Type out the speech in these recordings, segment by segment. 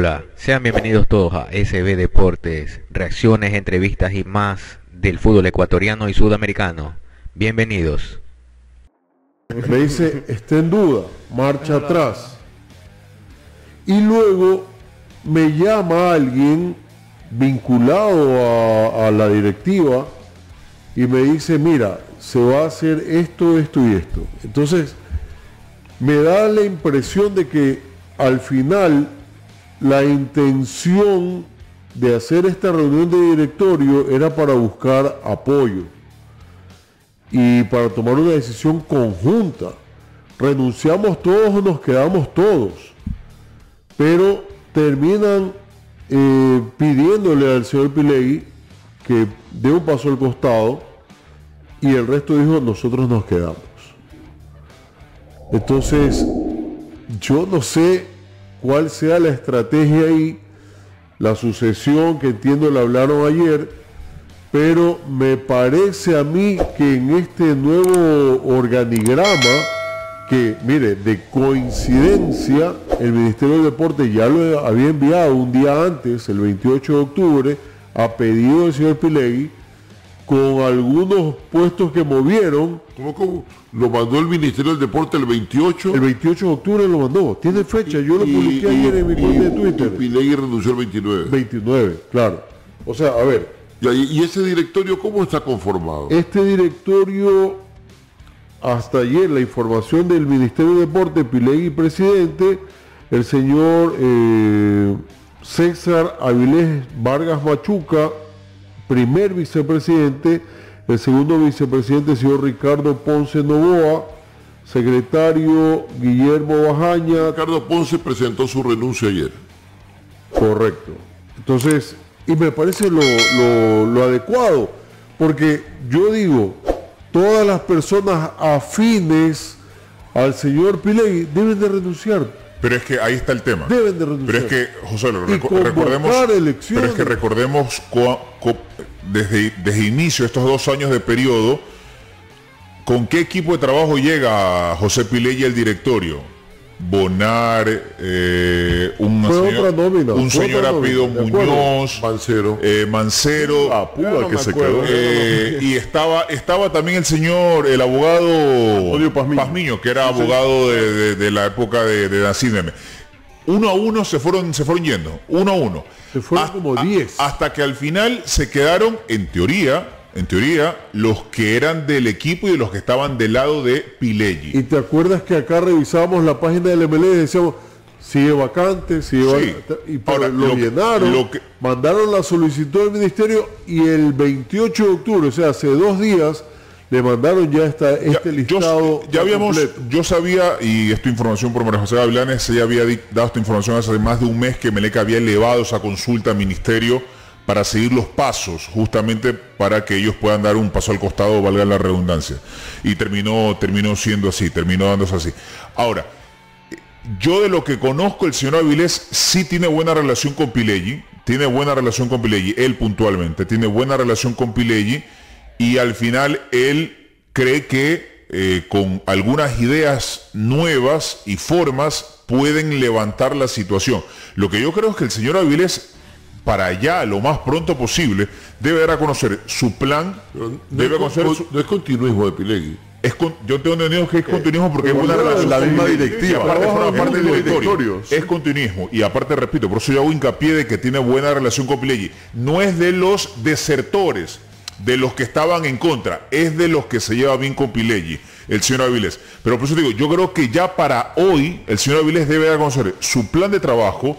Hola, sean bienvenidos todos a SB Deportes, reacciones, entrevistas y más del fútbol ecuatoriano y sudamericano. Bienvenidos. Me dice, está en duda, marcha atrás. Y luego me llama alguien vinculado a la directiva y me dice, mira, se va a hacer esto, esto y esto. Entonces, me da la impresión de que al final la intención de hacer esta reunión de directorio era para buscar apoyo y para tomar una decisión conjunta. Renunciamos todos o nos quedamos todos, pero terminan pidiéndole al señor Pileggi que dé un paso al costado y el resto dijo, nosotros nos quedamos. Entonces, yo no sé cuál sea la estrategia ahí, la sucesión, que entiendo la hablaron ayer, pero me parece a mí que en este nuevo organigrama, que mire, de coincidencia, el Ministerio del Deporte ya lo había enviado un día antes, el 28 de octubre, a pedido del señor Pileggi, con algunos puestos que movieron. ¿Cómo? ¿Lo mandó el Ministerio del Deporte el 28? El 28 de octubre lo mandó. Tiene fecha, yo lo publiqué ayer en mi cuenta de Twitter. Pileggi renunció el 29. 29, claro. O sea, a ver. ¿Y ese directorio cómo está conformado? Este directorio, hasta ayer, la información del Ministerio del Deporte, Pileggi presidente, el señor César Avilés Vargas Machuca, primer vicepresidente, el segundo vicepresidente, el señor Ricardo Ponce Novoa, secretario Guillermo Bajaña. Ricardo Ponce presentó su renuncia ayer. Correcto. Entonces, y me parece lo adecuado, porque yo digo, todas las personas afines al señor Pileggi deben de renunciar. Pero es que ahí está el tema. Deben de renunciar. Pero es que, José, recordemos desde inicio, estos 2 años de periodo, ¿con qué equipo de trabajo llega José Pileggi al directorio? Bonar, un señor Apido Muñoz, Mancero, Puga, que se quedó. Y estaba también el abogado Pazmiño, que era abogado de la época de la CINEME. Uno a uno se fueron yendo, uno a uno. Se fueron como 10. Hasta que al final se quedaron, en teoría, los que eran del equipo y los que estaban del lado de Pileggi. ¿Y te acuerdas que acá revisábamos la página del MLE y decíamos, sigue vacante, y ahora, lo llenaron, mandaron la solicitud del ministerio y el 28 de octubre, o sea, hace 2 días, le mandaron ya este listado completo. Yo sabía, y esta información por María José Gavilanes, ella había dado esta información hace más de un mes, que Emelec había elevado esa consulta al ministerio para seguir los pasos, justamente para que ellos puedan dar un paso al costado, valga la redundancia. Y terminó siendo así, terminó dándose así. Ahora, yo de lo que conozco, el señor Avilés sí tiene buena relación con Pileggi, él puntualmente, tiene buena relación con Pileggi, y al final él cree que con algunas ideas nuevas y formas pueden levantar la situación. Lo que yo creo es que el señor Avilés, para allá, lo más pronto posible, debe dar a conocer su plan. No es continuismo de Pileggi. Yo tengo entendido que es continuismo porque es una relación. La misma directiva. Aparte, forma parte del directorio. Es continuismo. Y aparte, repito, por eso yo hago hincapié de que tiene buena relación con Pileggi. No es de los desertores, de los que estaban en contra, es de los que se lleva bien con Pileggi, el señor Avilés. Pero por eso digo, yo creo que ya para hoy, el señor Avilés debe dar a conocer su plan de trabajo.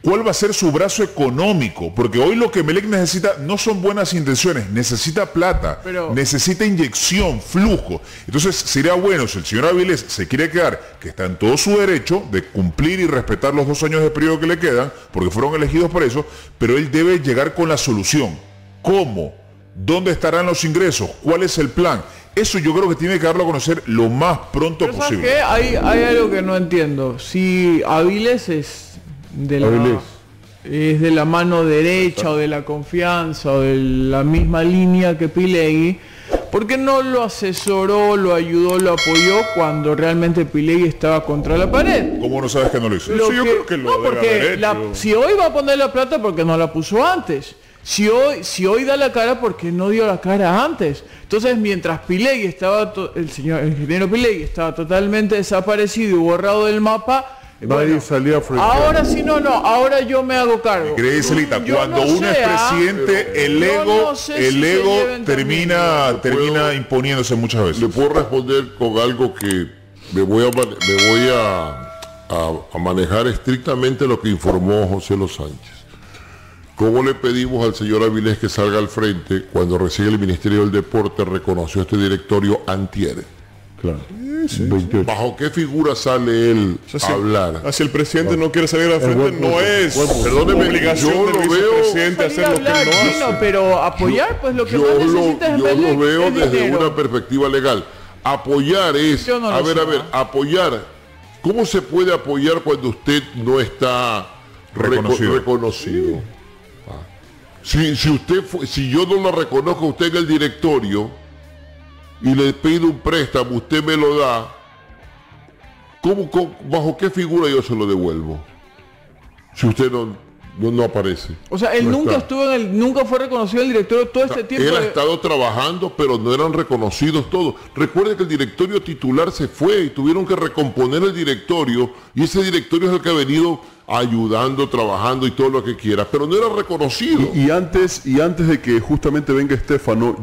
¿Cuál va a ser su brazo económico? Porque hoy lo que Emelec necesita no son buenas intenciones, necesita plata, necesita inyección, flujo. Entonces sería bueno, si el señor Avilés se quiere quedar, que está en todo su derecho de cumplir y respetar los 2 años de periodo que le quedan, porque fueron elegidos para eso, pero él debe llegar con la solución. ¿Cómo? ¿Dónde estarán los ingresos? ¿Cuál es el plan? Eso yo creo que tiene que darlo a conocer lo más pronto posible. ¿Sabes qué? Hay algo que no entiendo. Si Avilés es de la mano derecha o de la confianza o de la misma línea que Pileggi, porque no lo asesoró, lo ayudó, lo apoyó cuando realmente Pileggi estaba contra la pared. ¿Cómo no sabes que no lo hizo? Lo sí, que, yo creo que lo no, debe porque haber hecho. Si hoy va a poner la plata, porque no la puso antes. Si hoy da la cara, porque no dio la cara antes. Entonces, mientras Pileggi estaba, el ingeniero Pileggi estaba totalmente desaparecido y borrado del mapa, nadie salía frente. Ahora sí, ahora yo me hago cargo. Grecelita, cuando uno es presidente, el ego termina imponiéndose muchas veces. Le puedo responder con algo que me voy a manejar estrictamente lo que informó José Los Sánchez. ¿Cómo le pedimos al señor Avilés que salga al frente cuando recién el Ministerio del Deporte reconoció este directorio antier? Claro. Sí, sí. ¿Bajo qué figura sale él a hablar? Si el presidente no quiere salir al frente, no es obligación del vicepresidente hacer lo que no hace. Pero apoyar, pues lo que más necesita es Yo lo veo desde una perspectiva legal. Apoyar es... A ver, apoyar. ¿Cómo se puede apoyar cuando usted no está reconocido? Si yo no lo reconozco a usted en el directorio y le pido un préstamo, usted me lo da, ¿cómo, bajo qué figura yo se lo devuelvo? Si usted no aparece. O sea, él nunca fue reconocido el directorio todo este tiempo. Él ha estado trabajando, pero no eran reconocidos todos. Recuerde que el directorio titular se fue y tuvieron que recomponer el directorio, y ese directorio es el que ha venido ayudando, trabajando y todo lo que quiera, pero no era reconocido. Y antes de que justamente venga Estefano,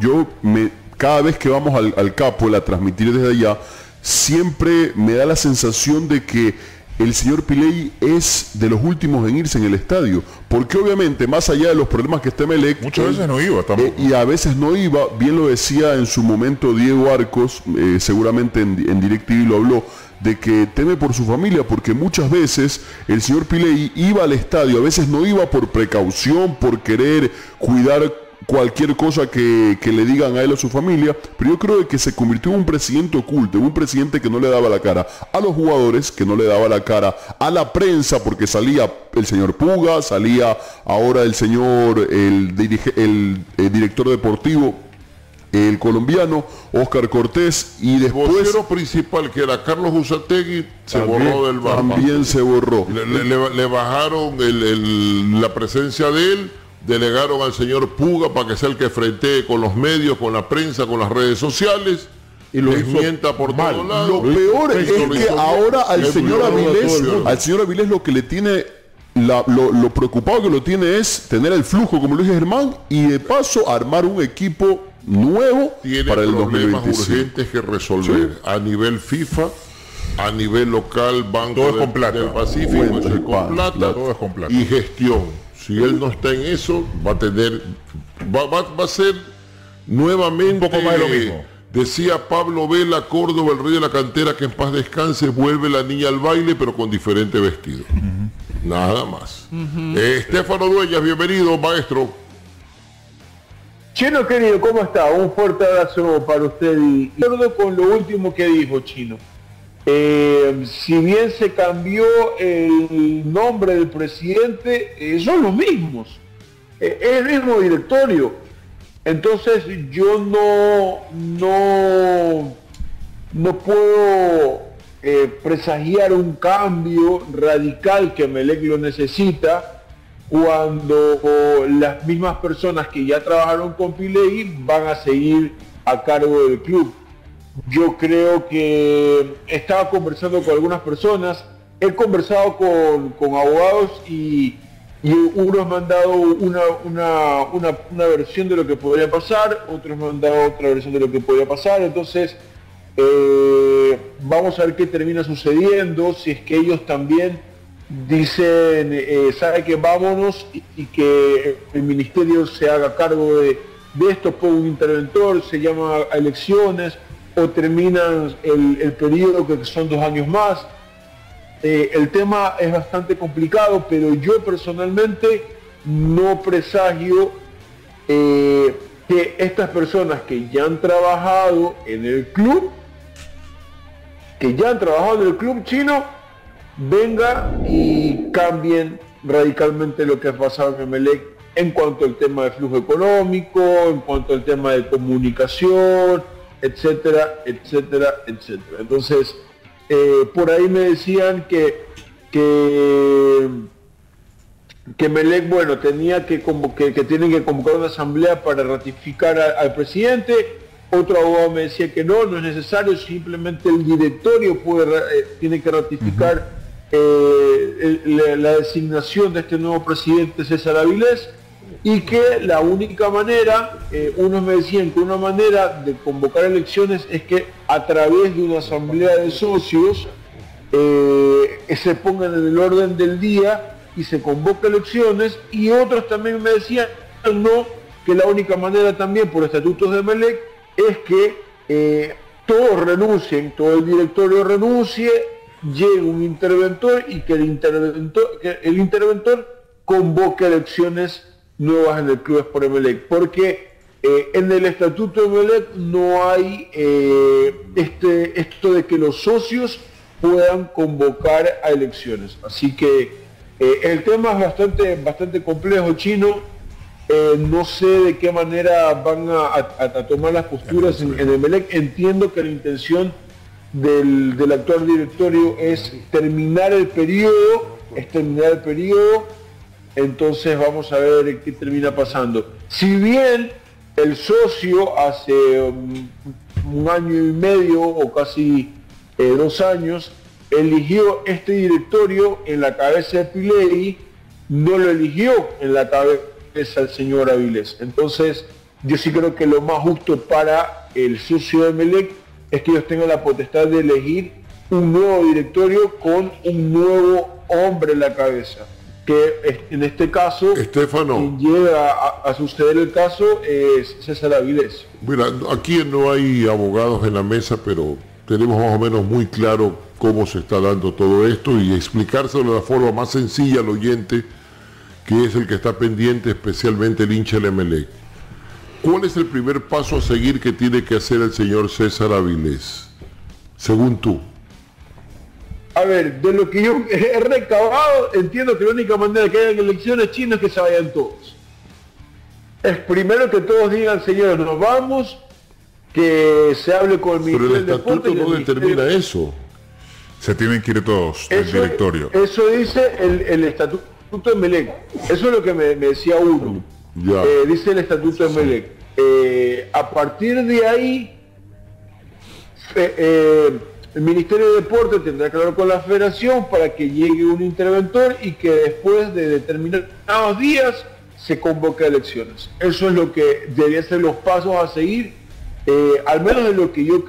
cada vez que vamos al Capo a transmitir desde allá, siempre me da la sensación de que el señor Pileggi es de los últimos en irse en el estadio, porque obviamente, más allá de los problemas que está Emelec, muchas veces no iba tampoco. Y a veces no iba, bien lo decía en su momento Diego Arcos, seguramente en DirectV lo habló, de que teme por su familia, porque muchas veces el señor Pileggi iba al estadio, a veces no iba por precaución, por querer cuidar cualquier cosa que le digan a él o a su familia, pero yo creo que se convirtió en un presidente oculto, en un presidente que no le daba la cara a los jugadores, que no le daba la cara a la prensa, porque salía el señor Puga, salía ahora el señor, el director deportivo, el colombiano, Oscar Cortés, y después... El vocero principal, que era Carlos Usátegui, se borró del mapa. También se borró. Le bajaron la presencia de él, delegaron al señor Puga para que sea el que frentee con los medios, con la prensa, con las redes sociales, y lo mienta por todos lados. Lo peor es que ahora al señor Avilés lo que le tiene, lo preocupado que lo tiene es tener el flujo, como lo dice Germán, y de paso armar un equipo nuevo para el 2025. Tiene problemas urgentes que resolver, ¿sí? A nivel FIFA, a nivel local, Banco del Pacífico, todo es con plata, y gestión. Si él no está en eso, va a ser nuevamente un poco más de lo mismo. Decía Pablo Vela Córdoba, el rey de la cantera, que en paz descanse, vuelve la niña al baile, pero con diferente vestido. Nada más. Estefano Dueñas, bienvenido, maestro. Chino querido, ¿cómo está? Un fuerte abrazo para usted. Y acuerdo con lo último que dijo, Chino. Si bien se cambió el nombre del presidente, son los mismos, es el mismo directorio. Entonces yo no puedo presagiar un cambio radical que Emelec lo necesita cuando las mismas personas que ya trabajaron con Pileggi van a seguir a cargo del club. Yo creo que estaba conversando con algunas personas, he conversado con abogados y unos me han dado una versión de lo que podría pasar, otros me han dado otra versión de lo que podría pasar. Entonces vamos a ver qué termina sucediendo, si es que ellos también dicen, sabe que vámonos y que el ministerio se haga cargo de esto, por un interventor, se llama a elecciones, o terminan el periodo, que son 2 años más. El tema es bastante complicado, pero yo personalmente no presagio que estas personas que ya han trabajado en el club, Chino, vengan y cambien radicalmente lo que ha pasado en Emelec en cuanto al tema de flujo económico, en cuanto al tema de comunicación, etcétera, etcétera, etcétera. Entonces, por ahí me decían que Emelec, bueno, tenía que tienen que convocar una asamblea para ratificar al presidente. Otro abogado me decía que no, no es necesario, simplemente el directorio tiene que ratificar la designación de este nuevo presidente César Avilés, y que la única manera, unos me decían que una manera de convocar elecciones es que a través de una asamblea de socios se pongan en el orden del día y se convoca elecciones, y otros también me decían no, que la única manera también por estatutos de Emelec es que todos renuncien, todo el directorio renuncie, llegue un interventor y que el interventor convoque elecciones nuevas en el club por Emelec, porque en el estatuto de Emelec no hay esto de que los socios puedan convocar a elecciones. Así que el tema es bastante complejo, Chino. No sé de qué manera van a tomar las posturas en Emelec. Entiendo que la intención del actual directorio es terminar el periodo, entonces vamos a ver qué termina pasando. Si bien el socio hace un año y medio o casi 2 años eligió este directorio en la cabeza de Pileggi, no lo eligió en la cabeza al señor Avilés. Entonces, yo sí creo que lo más justo para el socio de Emelec es que ellos tengan la potestad de elegir un nuevo directorio con un nuevo hombre en la cabeza. Que en este caso, Estefano, quien llega a suceder el caso es César Avilés. Mira, aquí no hay abogados en la mesa, pero tenemos más o menos muy claro cómo se está dando todo esto y explicárselo de la forma más sencilla al oyente, que es el que está pendiente, especialmente el hincha del Emelec. ¿Cuál es el primer paso a seguir que tiene que hacer el señor César Avilés, según tú? A ver, de lo que yo he recabado, entiendo que la única manera que hayan elecciones, Chinas, es que se vayan todos. Es primero que todos digan, señores, nos vamos, que se hable con el Ministerio del Deporte. Pero el estatuto no determina eso. Se tienen que ir todos del directorio. Eso dice el estatuto de Emelec. Eso es lo que me decía uno. Dice el estatuto de Emelec. A partir de ahí, el Ministerio de Deportes tendrá que hablar con la Federación para que llegue un interventor y que después de determinados días se convoque a elecciones. Eso es lo que deberían ser los pasos a seguir, al menos de lo que yo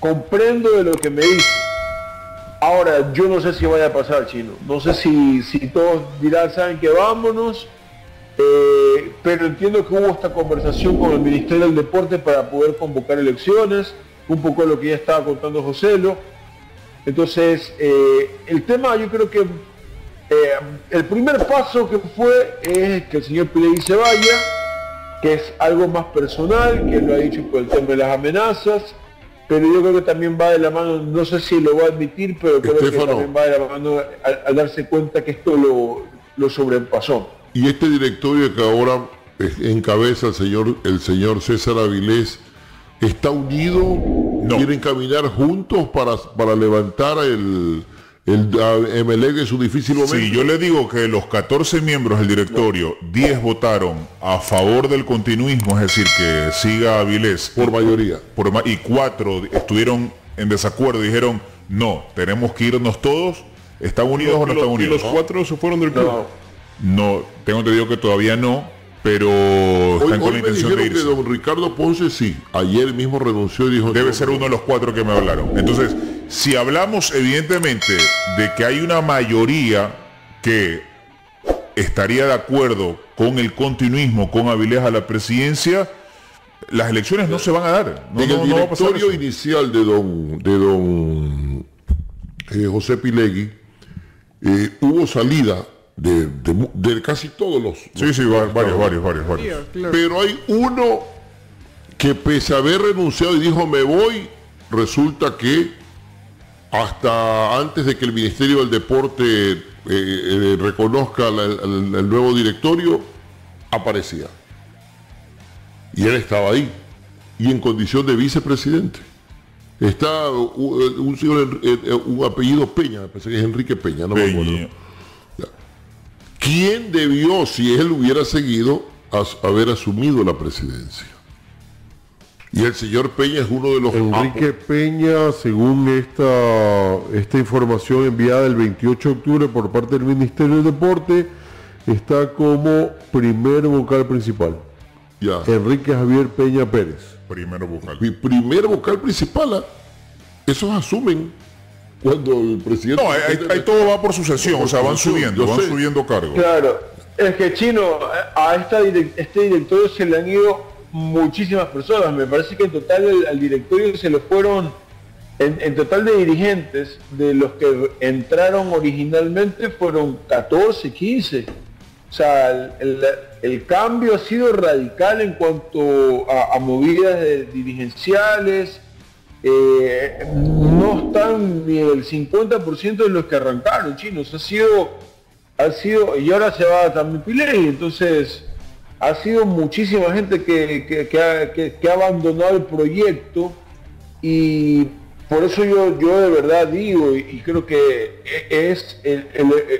comprendo de lo que me dice. Ahora, yo no sé si vaya a pasar, Chino. No sé si todos dirán, saben que vámonos, pero entiendo que hubo esta conversación con el Ministerio del Deporte para poder convocar elecciones, un poco lo que ya estaba contando Joselo. Entonces, el tema, yo creo que el primer paso que fue es que el señor Pileggi se vaya, que es algo más personal, que lo ha dicho por el tema de las amenazas, pero yo creo que también va de la mano, no sé si lo va a admitir, pero creo, Estefano, que también va de la mano al darse cuenta que esto lo sobrepasó. Y este directorio que ahora encabeza el señor César Avilés, ¿está unido? No. ¿Quieren caminar juntos para levantar el Emelec en su difícil momento? Sí, yo le digo que los 14 miembros del directorio, 10 votaron a favor del continuismo, es decir, que siga Avilés por mayoría, y 4 estuvieron en desacuerdo, dijeron no, tenemos que irnos todos. ¿Están unidos o no están unidos? ¿Y los 4 se fueron del club? No, tengo entendido que todavía no, pero están con la intención de irse. Que don Ricardo Ponce sí, ayer mismo renunció y dijo debe ser uno de los 4 que me hablaron. Entonces, si hablamos evidentemente de que hay una mayoría que estaría de acuerdo con el continuismo, con Avilés a la presidencia, las elecciones no se van a dar. No va a pasar. El directorio inicial de don José Pileggi hubo salida de casi todos los... Sí, varios. Claro. Pero hay uno que, pese a haber renunciado y dijo me voy, resulta que hasta antes de que el Ministerio del Deporte reconozca el nuevo directorio, aparecía. Y él estaba ahí, y en condición de vicepresidente. Está un señor, un apellido Peña, me parece que es Enrique Peña, no Peña. Me acuerdo. ¿Quién debió, si él hubiera seguido, haber asumido la presidencia? Y el señor Peña es uno de los... Enrique Peña, según esta información enviada el 28 de octubre por parte del Ministerio del Deporte, está como primer vocal principal. Ya. Enrique Javier Peña Pérez. Primer vocal. Mi primer vocal principal. Esos asumen cuando el presidente... No, ahí todo va por sucesión, o sea, van subiendo, cargos. Claro, es que Chino, a este directorio se le han ido muchísimas personas. Me parece que en total al directorio se le fueron, en total de dirigentes, de los que entraron originalmente fueron 14, 15. O sea, el cambio ha sido radical en cuanto a movidas dirigenciales. No están ni el 50% de los que arrancaron, chinos. Ha sido, y ahora se va también Pileggi, entonces ha sido muchísima gente que ha abandonado el proyecto, y por eso yo de verdad digo, y creo que es,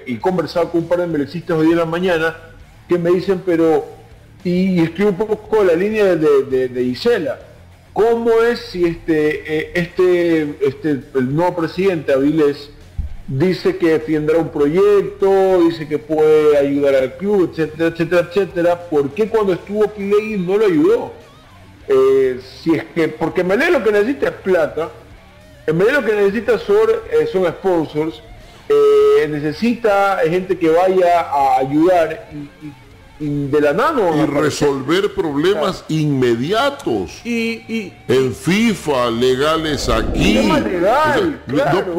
y conversaba con un par de merecistas hoy en la mañana, que me dicen, pero, y estoy un poco en la línea de Isela, ¿cómo es si el nuevo presidente Avilés dice que defienderá un proyecto, dice que puede ayudar al club, etcétera, etcétera, etcétera? ¿Por qué cuando estuvo Pileggi no lo ayudó? Si es que, porque MLE lo que necesita es plata, MLE lo que necesita son sponsors, necesita gente que vaya a ayudar y de la mano. Y resolver problemas inmediatos. En FIFA, legales aquí. Legal, o sea, claro,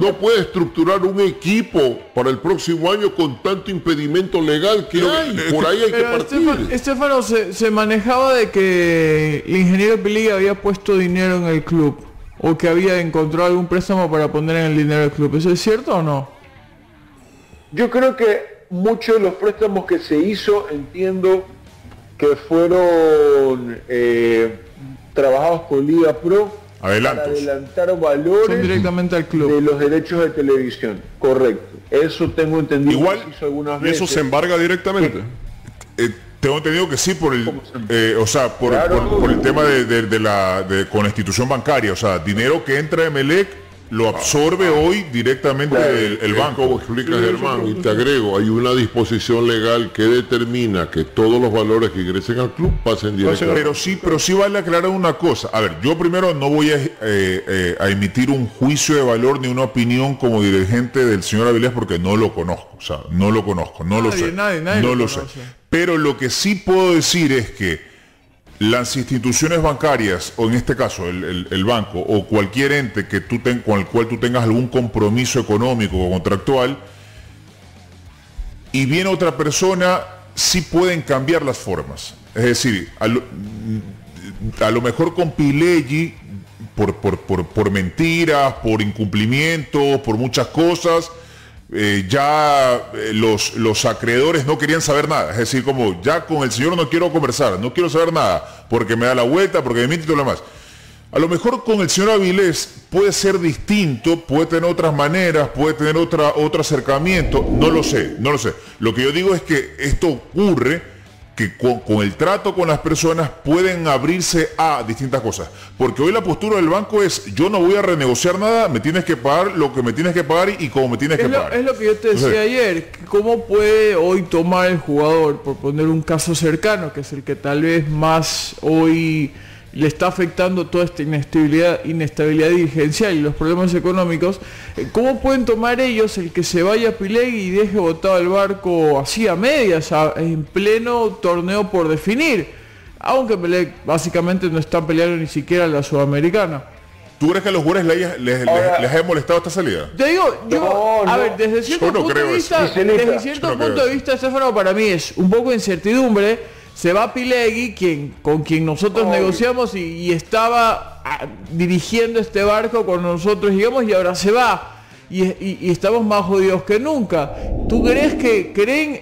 no puede estructurar un equipo para el próximo año con tanto impedimento legal que hay. Por ahí hay que partir. Estefano, se manejaba de que el ingeniero Pileggi había puesto dinero en el club, o que había encontrado algún préstamo para poner en el dinero del club. ¿Eso es cierto o no? Yo creo que muchos de los préstamos que se hizo, entiendo que fueron trabajados con Liga Pro para adelantar valores. Son directamente al club. De los derechos de televisión, correcto. Eso tengo entendido. Igual, que hizo algunas veces. ¿Y eso se embarga directamente? Tengo entendido que sí, por el, o sea, por el tema de con la institución bancaria, o sea, dinero que entra de Emelec lo absorbe hoy directamente el banco. Como explica Germán, y te agrego, hay una disposición legal que determina que todos los valores que ingresen al club pasen directamente. Pero sí vale aclarar una cosa. A ver, yo primero no voy a emitir un juicio de valor ni una opinión como dirigente del señor Avilés, porque no lo conozco, o sea, no lo sé. Pero lo que sí puedo decir es que las instituciones bancarias, o en este caso el banco, o cualquier ente que con el cual tú tengas algún compromiso económico o contractual, y viene otra persona, sí pueden cambiar las formas. Es decir, a lo mejor con Pileggi, por mentiras, por incumplimientos, por muchas cosas, ya los acreedores no querían saber nada. Es decir, como ya con el señor no quiero conversar, no quiero saber nada, porque me da la vuelta, porque me miente y lo demás. A lo mejor con el señor Avilés puede ser distinto, puede tener otras maneras, puede tener otro acercamiento, no lo sé. Lo que yo digo es que esto ocurre, que con el trato con las personas pueden abrirse a distintas cosas. Porque hoy la postura del banco es, yo no voy a renegociar nada, me tienes que pagar lo que me tienes que pagar y como me tienes que pagar. Es lo que yo te decía ayer, ¿cómo puede hoy tomar el jugador, por poner un caso cercano, que es el que tal vez más hoy le está afectando toda esta inestabilidad dirigencial y los problemas económicos? ¿Cómo pueden tomar ellos el que se vaya a Pileggi y deje botado el barco así a medias, en pleno torneo por definir? Aunque Pileggi básicamente no está peleando ni siquiera la Sudamericana. ¿Tú crees que a los jugadores les haya molestado esta salida? Te digo, a ver, desde cierto punto de vista, Estefano, para mí es un poco de incertidumbre. Se va Pileggi, con quien nosotros negociamos y estaba dirigiendo este barco con nosotros, digamos, y ahora se va. Y estamos más jodidos que nunca. ¿Tú crees que creen?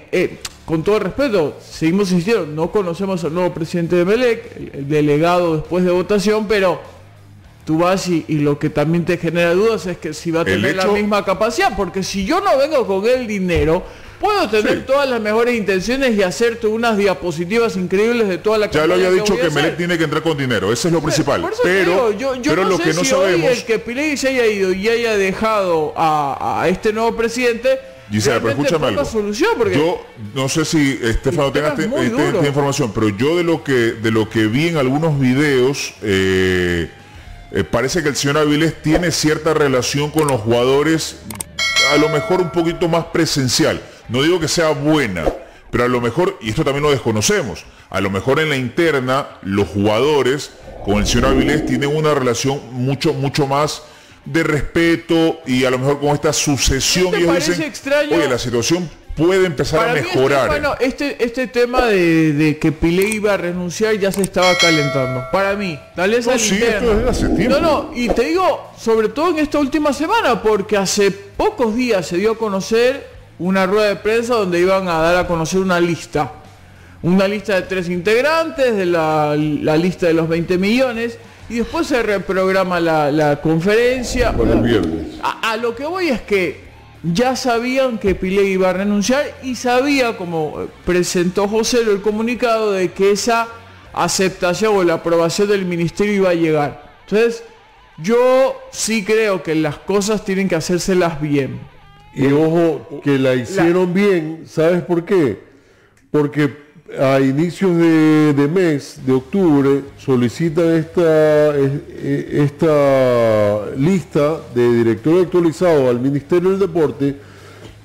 con todo respeto, seguimos insistiendo, no conocemos al nuevo presidente de Emelec, el delegado después de votación, pero tú vas y lo que también te genera dudas es que si va a tener la misma capacidad, porque si yo no vengo con el dinero, puedo tener todas las mejores intenciones y hacerte unas diapositivas increíbles de toda la campaña. Ya lo había dicho que Emelec tiene que entrar con dinero, eso es lo principal. Pero lo que no sabemos es que Pileggi se haya ido y haya dejado a este nuevo presidente. Gisela, pero escúchame algo. Yo no sé si Estefano tenga esta información, pero yo de lo que vi en algunos videos, parece que el señor Avilés tiene cierta relación con los jugadores, a lo mejor un poquito más presencial. No digo que sea buena, pero a lo mejor, y esto también lo desconocemos, a lo mejor en la interna los jugadores con el señor Avilés tienen una relación mucho más de respeto, y a lo mejor con esta sucesión ellos dicen, extraño, oye, la situación puede empezar a mejorar. Bueno, este tema de que Pileggi iba a renunciar ya se estaba calentando. Para mí, tal vez no, y te digo, sobre todo en esta última semana, porque hace pocos días se dio a conocer una rueda de prensa donde iban a dar a conocer una lista de 3 integrantes, de la lista de los 20 millones, y después se reprograma la conferencia. Bueno, el viernes. A lo que voy es que ya sabían que Pileggi iba a renunciar y sabía, como presentó José el comunicado, de que esa aceptación o la aprobación del ministerio iba a llegar. Entonces, yo sí creo que las cosas tienen que hacérselas bien. Y ojo, que la hicieron bien, ¿sabes por qué? Porque a inicios de mes, de octubre, solicitan esta lista de directorio actualizado al Ministerio del Deporte,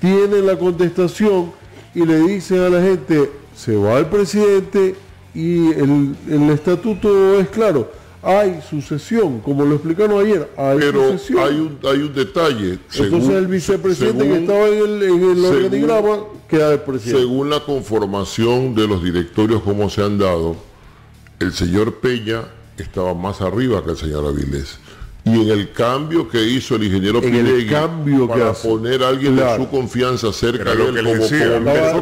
tienen la contestación y le dicen a la gente, se va el presidente y el estatuto es claro, hay sucesión, como lo explicaron ayer, sucesión. Hay un detalle. Entonces el vicepresidente que estaba en el organigrama queda de presidente. Según la conformación de los directorios como se han dado, el señor Peña estaba más arriba que el señor Avilés. Y en el cambio que hizo el ingeniero Pileggi para poner a alguien de su confianza cerca de él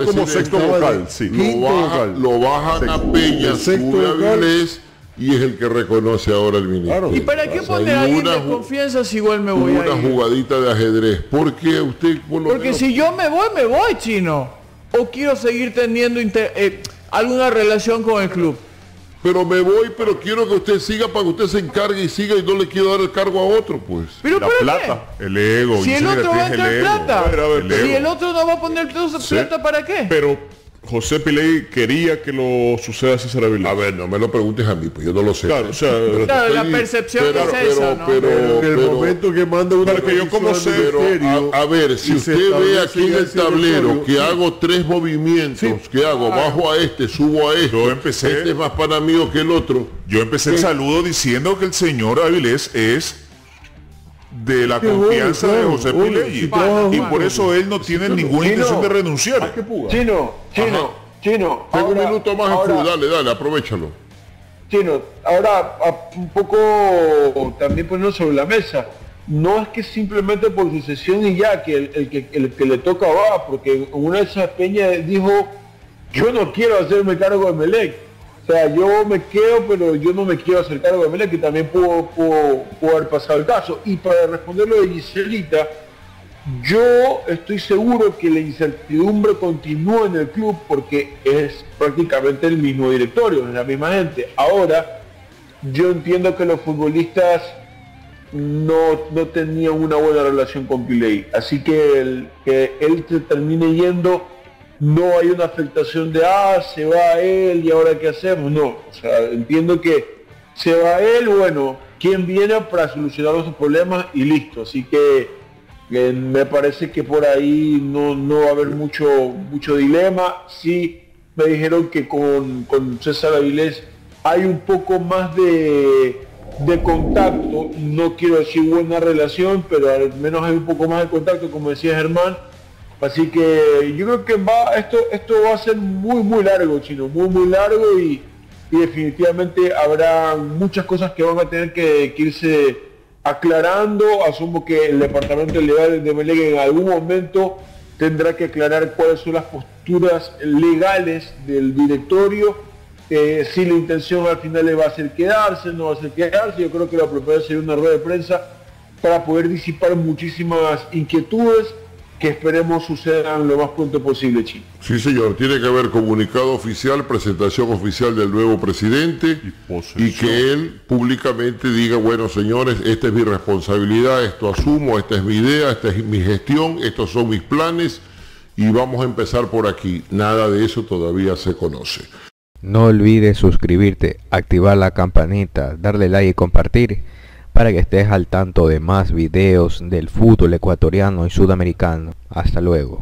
como sexto vocal, lo bajan a Peña, sube a Avilés, y es el que reconoce ahora el ministro. Claro, ¿y para qué poner a alguien de confianza si igual me voy a ir? Una jugadita de ajedrez. ¿Por qué usted? Porque si yo me voy, Chino. O quiero seguir teniendo alguna relación con el club. Pero me voy, pero quiero que usted siga para que usted se encargue y siga, y no le quiero dar el cargo a otro, pues. ¿Pero la plata? ¿Qué? El ego. Si el otro va a entrar plata. A ver, si el otro no va a poner plata, ¿para qué? Pero José Pileggi quería que lo suceda a César Avilés. A ver, no me lo preguntes a mí, pues yo no lo sé. Claro, o sea, la percepción es esa, ¿no? Pero el momento que manda una que yo como sé, a ver, si usted ve aquí en el tablero que hago 3 movimientos, ¿qué hago? Bajo a este, subo a este. Yo empecé, este es más para mí que el otro. Yo empecé el saludo diciendo que el señor Avilés es de la confianza de José Pileggi, y por eso él no tiene ninguna intención de renunciar. Chino. Tengo un minuto más en full, dale, aprovechalo. Chino, ahora un poco también ponerlo sobre la mesa. No es que simplemente por sucesión y ya que el que le toca va, porque una de esas Peña dijo, yo no quiero hacerme cargo de Emelec. O sea, yo me quedo, pero yo no me quiero hacer cargo de Emelec, que también puedo haber pasado el caso. Y para responder lo de Giselita, yo estoy seguro que la incertidumbre continúa en el club porque es prácticamente el mismo directorio, es la misma gente. Ahora, yo entiendo que los futbolistas no tenían una buena relación con Pileggi, así que él se termine yendo. No hay una afectación de, se va él y ahora qué hacemos. No, o sea, entiendo que se va él, bueno, ¿quién viene para solucionar los problemas? Y listo. Así que me parece que por ahí no va a haber mucho dilema. Sí, me dijeron que con César Avilés hay un poco más de contacto. No quiero decir buena relación, pero al menos hay un poco más de contacto, como decía Germán. Así que yo creo que esto va a ser muy largo, Chino, muy largo, y definitivamente habrá muchas cosas que van a tener que irse aclarando. Asumo que el departamento legal de Emelec en algún momento tendrá que aclarar cuáles son las posturas posturas legales del directorio, si la intención al final le va a ser quedarse, no va a ser quedarse. Yo creo que la propiedad sería una rueda de prensa para poder disipar muchísimas inquietudes que esperemos sucedan lo más pronto posible, Chico. Sí, señor, tiene que haber comunicado oficial, presentación oficial del nuevo presidente y que él públicamente diga, bueno, señores, esta es mi responsabilidad, esto asumo, esta es mi idea, esta es mi gestión, estos son mis planes y vamos a empezar por aquí. Nada de eso todavía se conoce. No olvides suscribirte, activar la campanita, darle like y compartir, para que estés al tanto de más videos del fútbol ecuatoriano y sudamericano. Hasta luego.